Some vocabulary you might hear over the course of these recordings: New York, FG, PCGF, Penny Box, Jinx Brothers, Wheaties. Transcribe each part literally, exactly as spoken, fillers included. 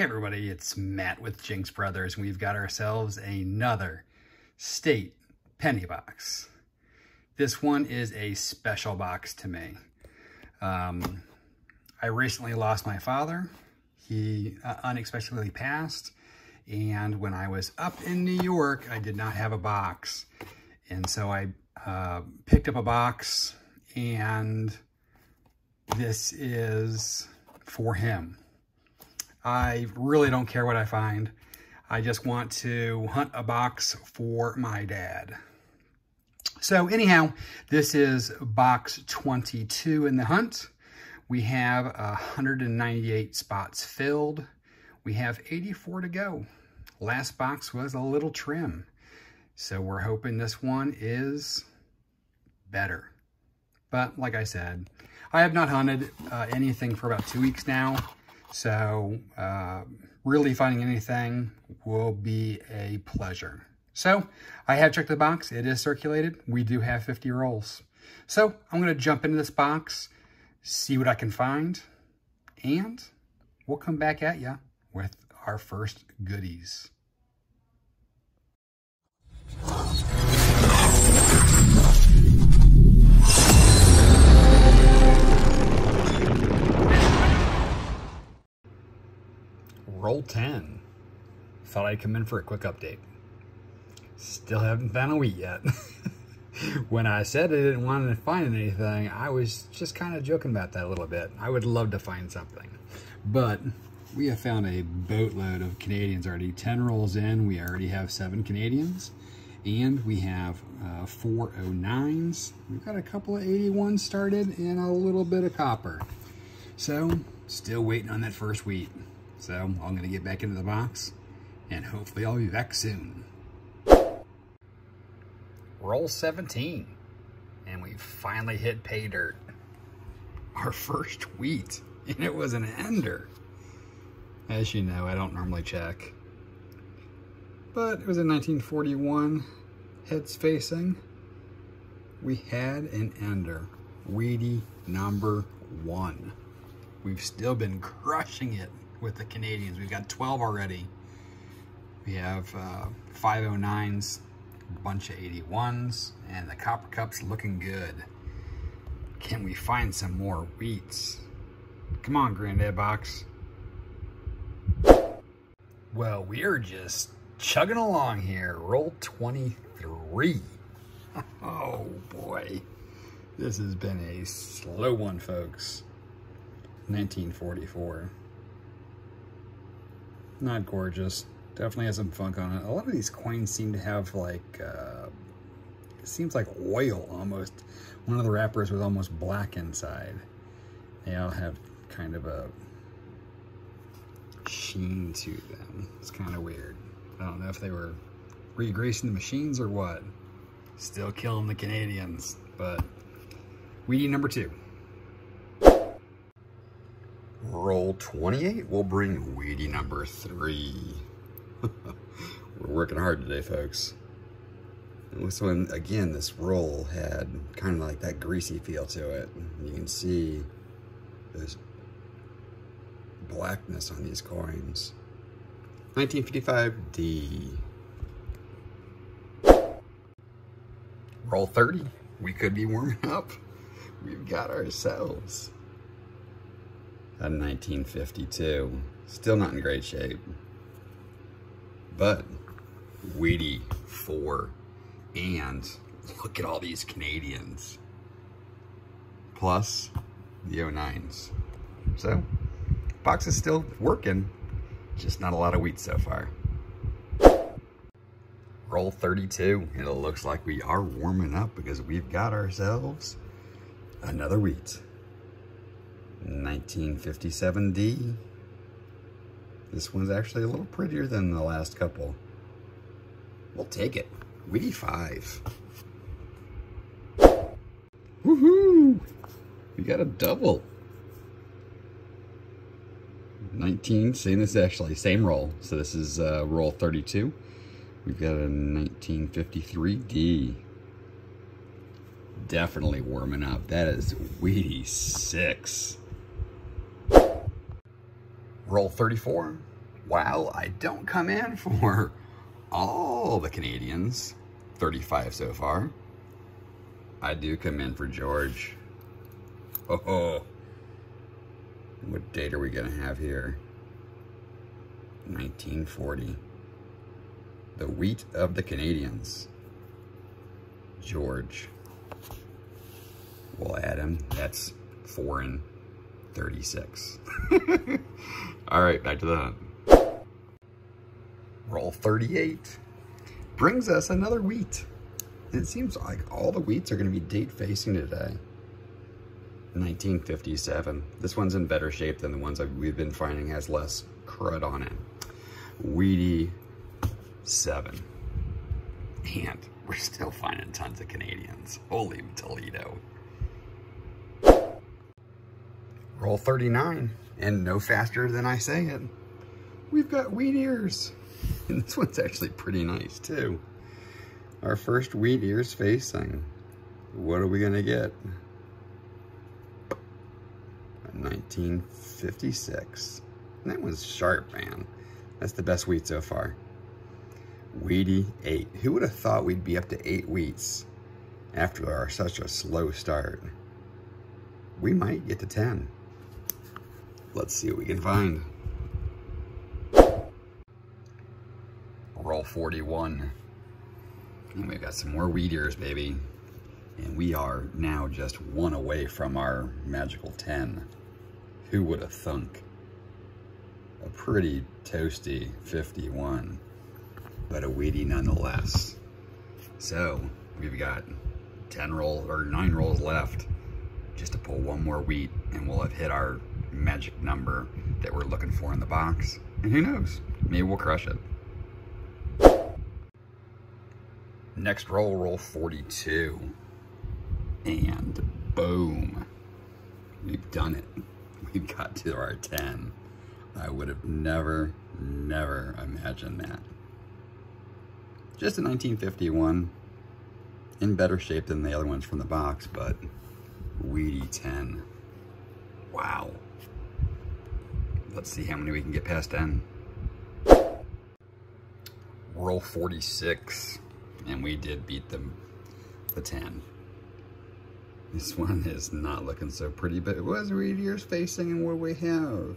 Hey everybody, it's Matt with Jinx Brothers, and we've got ourselves another state penny box. This one is a special box to me. Um, I recently lost my father. He uh, unexpectedly passed, and when I was up in New York, I did not have a box. And so I uh, picked up a box, and this is for him. I really don't care what I find. I just want to hunt a box for my dad. So anyhow, this is box twenty-two in the hunt. We have one hundred ninety-eight spots filled. We have eighty-four to go. Last box was a little trim. So we're hoping this one is better. But like I said, I have not hunted uh, anything for about two weeks now. So uh, really finding anything will be a pleasure. So I have checked the box. It is circulated. We do have fifty rolls. So I'm going to jump into this box, see what I can find, and we'll come back at you with our first goodies. Roll ten. Thought I'd come in for a quick update. Still haven't found a wheat yet. When I said I didn't want to find anything, I was just kind of joking about that a little bit. I would love to find something. But we have found a boatload of Canadians already. ten rolls in, we already have seven Canadians. And we have uh, four oh nines. We've got a couple of eighty-ones started and a little bit of copper. So, still waiting on that first wheat. So I'm going to get back into the box, and hopefully I'll be back soon. Roll seventeen, and we finally hit pay dirt. Our first wheat, and it was an ender. As you know, I don't normally check. But it was in nineteen forty-one, heads facing. We had an ender, Wheatie number one. We've still been crushing it with the Canadians. We've got twelve already. We have uh, five oh nines, a bunch of eighty-ones, and the Copper Cup's looking good. Can we find some more wheats? Come on, Granddad Box. Well, we're just chugging along here. Roll twenty-three. Oh boy. This has been a slow one, folks. nineteen forty-four. Not gorgeous. Definitely has some funk on it. A lot of these coins seem to have like, uh, it seems like oil almost. One of the wrappers was almost black inside. They all have kind of a sheen to them. It's kind of weird. I don't know if they were re-greasing the machines or what. Still killing the Canadians, but Wheatie number two. Roll twenty-eight, we'll bring Wheatie number three. We're working hard today, folks. And this one, again, this roll had kind of like that greasy feel to it. You can see this blackness on these coins. nineteen fifty-five D. Roll thirty, we could be warming up. We've got ourselves nineteen fifty-two, still not in great shape, but Wheatie four, and look at all these Canadians, plus the oh nines. So, box is still working, just not a lot of wheat so far. Roll thirty-two, and it looks like we are warming up because we've got ourselves another wheat. nineteen fifty-seven D. This one's actually a little prettier than the last couple. We'll take it. Wheatie five. Woohoo! We got a double. nineteen, see, this is actually same roll. So this is uh, roll thirty-two. We've got a nineteen fifty-three D. Definitely warming up. That is Wheatie six. Roll thirty-four, while I don't come in for all the Canadians, thirty-five so far, I do come in for George. Oh, oh. What date are we gonna have here? nineteen forty. The wheat of the Canadians. George. We'll add him. That's four and thirty-six. All right, back to the hunt. Roll thirty-eight brings us another wheat. It seems like all the wheats are going to be date facing today. nineteen fifty-seven. This one's in better shape than the ones that we've been finding, has less crud on it. Wheatie seven. And we're still finding tons of Canadians. Holy Toledo. Roll thirty-nine, and no faster than I say it. We've got Wheaties. And this one's actually pretty nice too. Our first Wheaties facing. What are we gonna get? nineteen fifty-six. And that one's sharp, man. That's the best wheat so far. Wheatie eight. Who would have thought we'd be up to eight wheats after our such a slow start? We might get to ten. Let's see what we can find. Roll forty-one. And we've got some more Wheaties, baby. And we are now just one away from our magical ten. Who would have thunk? A pretty toasty fifty-one, but a Wheatie nonetheless. So we've got ten rolls or nine rolls left just to pull one more wheat, and we'll have hit our magic number that we're looking for in the box. And who knows, maybe we'll crush it. Next roll, roll forty-two. And boom, we've done it. We've got to our ten. I would have never, never imagined that. Just a nineteen fifty-one, in better shape than the other ones from the box, but Wheatie ten. Wow. Let's see how many we can get past ten. Roll forty-six. And we did beat them, the ten. This one is not looking so pretty, but it was Wheaties facing, and what do we have?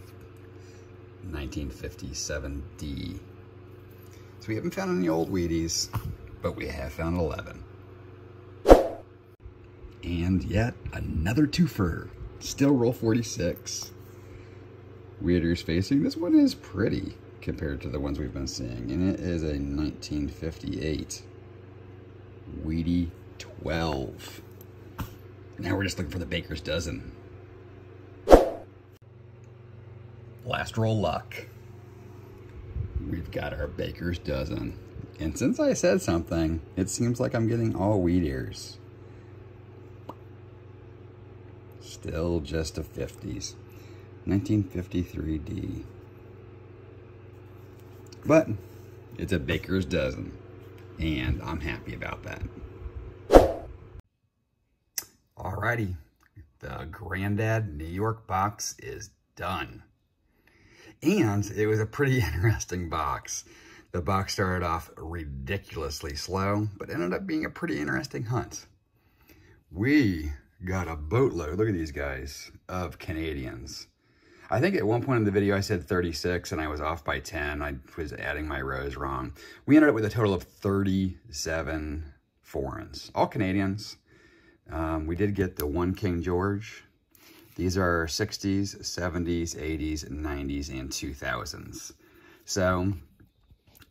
nineteen fifty-seven D. So we haven't found any old Wheaties, but we have found eleven. And yet another twofer. Still roll forty-six. Wheaties facing. This one is pretty compared to the ones we've been seeing, and it is a nineteen fifty-eight. Wheatie twelve. Now we're just looking for the baker's dozen. Last roll luck. We've got our baker's dozen. And since I said something, it seems like I'm getting all Wheaties. Still just the fifties. nineteen fifty-three D. But it's a baker's dozen. And I'm happy about that. Alrighty, the Grandad New York box is done. And it was a pretty interesting box. The box started off ridiculously slow, but ended up being a pretty interesting hunt. We got a boatload, look at these guys, of Canadians. I think at one point in the video I said thirty-six and I was off by ten. I was adding my rows wrong. We ended up with a total of thirty-seven foreigns, all Canadians. Um, we did get the one King George. These are sixties, seventies, eighties, nineties, and two thousands. So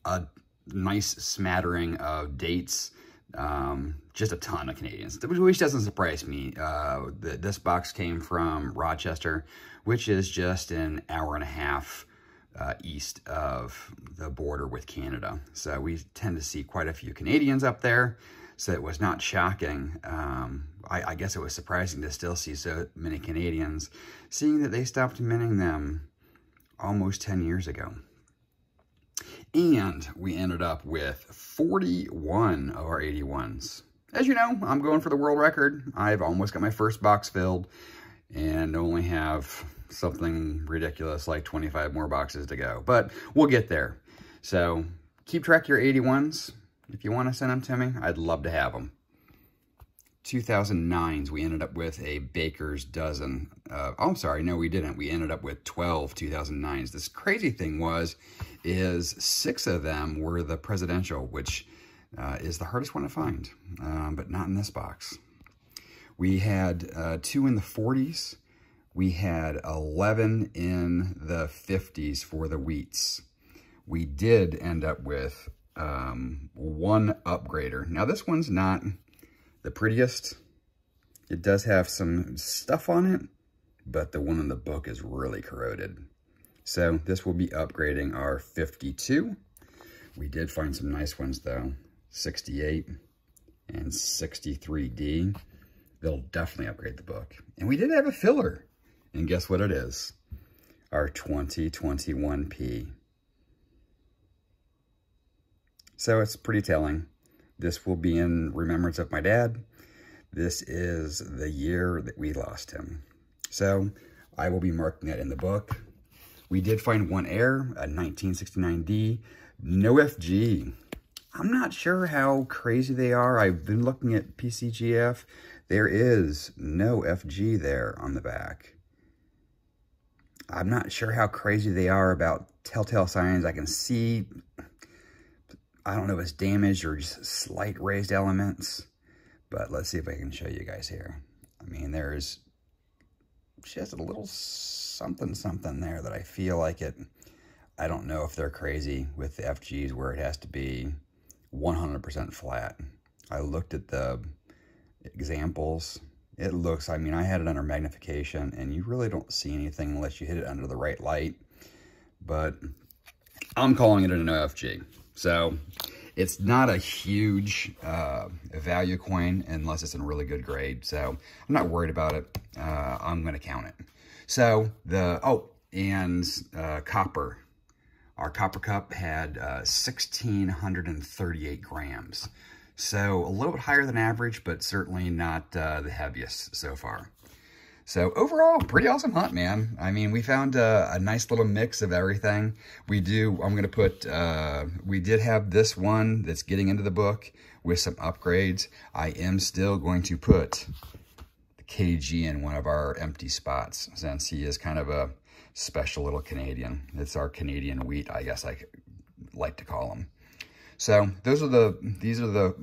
a nice smattering of dates. Um, just a ton of Canadians, which doesn't surprise me. Uh, the, this box came from Rochester, which is just an hour and a half uh, east of the border with Canada. So we tend to see quite a few Canadians up there. So it was not shocking. Um, I, I guess it was surprising to still see so many Canadians, seeing that they stopped minting them almost ten years ago. And we ended up with forty-one of our eighty-ones. As you know, I'm going for the world record. I've almost got my first box filled. and only have something ridiculous like twenty-five more boxes to go. But we'll get there. So keep track of your eighty-ones. If you want to send them to me, I'd love to have them. two thousand nines, we ended up with a baker's dozen. Uh, oh, I'm sorry, no, we didn't. We ended up with twelve two thousand nines. This crazy thing was, is six of them were the presidential, which uh, is the hardest one to find, um, but not in this box. We had uh, two in the forties. We had eleven in the fifties for the Wheats. We did end up with um, one upgrader. Now, this one's not the prettiest. It does have some stuff on it, but the one in the book is really corroded. So this will be upgrading our fifty-two. We did find some nice ones though, sixty-eight and sixty-three D. They'll definitely upgrade the book. And we did have a filler. And guess what it is? Our twenty twenty-one P. So it's pretty telling. This will be in remembrance of my dad. This is the year that we lost him. So I will be marking that in the book. We did find one heir, a nineteen sixty-nine D, no F G. I'm not sure how crazy they are. I've been looking at P C G F. There is no F G there on the back. I'm not sure how crazy they are about telltale signs. I can see, I don't know if it's damaged or just slight raised elements, but let's see if I can show you guys here. I mean, there's just a little something, something there that I feel like it, I don't know if they're crazy with the F Gs where it has to be one hundred percent flat. I looked at the examples. It looks, I mean, I had it under magnification and you really don't see anything unless you hit it under the right light, but I'm calling it an F G. So it's not a huge uh, value coin unless it's in really good grade. So I'm not worried about it. Uh, I'm going to count it. So the, oh, and uh, copper. Our copper cup had uh, one thousand six hundred thirty-eight grams. So a little bit higher than average, but certainly not uh, the heaviest so far. So overall, pretty awesome hunt, man. I mean, we found uh, a nice little mix of everything. We do, I'm going to put, uh, we did have this one that's getting into the book with some upgrades. I am still going to put the K G in one of our empty spots since he is kind of a special little Canadian. It's our Canadian wheat, I guess I like to call him. So those are the, these are the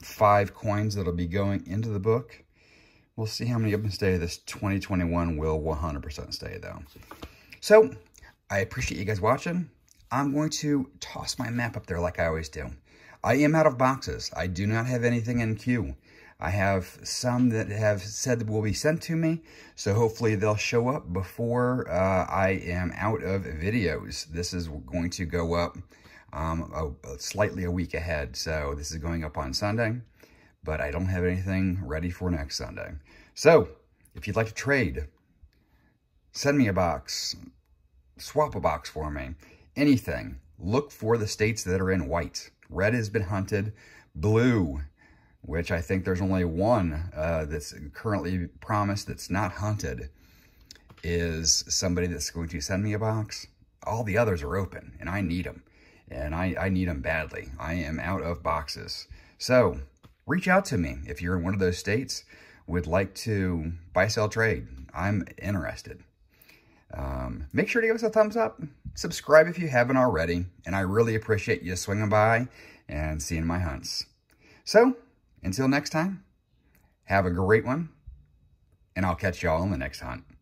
five coins that'll be going into the book. We'll see how many of them stay. This twenty twenty-one will one hundred percent stay, though. So, I appreciate you guys watching. I'm going to toss my map up there like I always do. I am out of boxes. I do not have anything in queue. I have some that have said that will be sent to me, so hopefully they'll show up before uh, I am out of videos. This is going to go up um, a, a slightly a week ahead, so this is going up on Sunday. But I don't have anything ready for next Sunday. So, if you'd like to trade, send me a box, swap a box for me, anything. Look for the states that are in white. Red has been hunted. Blue, which I think there's only one uh, that's currently promised that's not hunted, is somebody that's going to send me a box. All the others are open, and I need them. And I, I need them badly. I am out of boxes. So, reach out to me if you're in one of those states, would like to buy, sell, trade. I'm interested. Um, make sure to give us a thumbs up. Subscribe if you haven't already. And I really appreciate you swinging by and seeing my hunts. So, until next time, have a great one. And I'll catch y'all in the next hunt.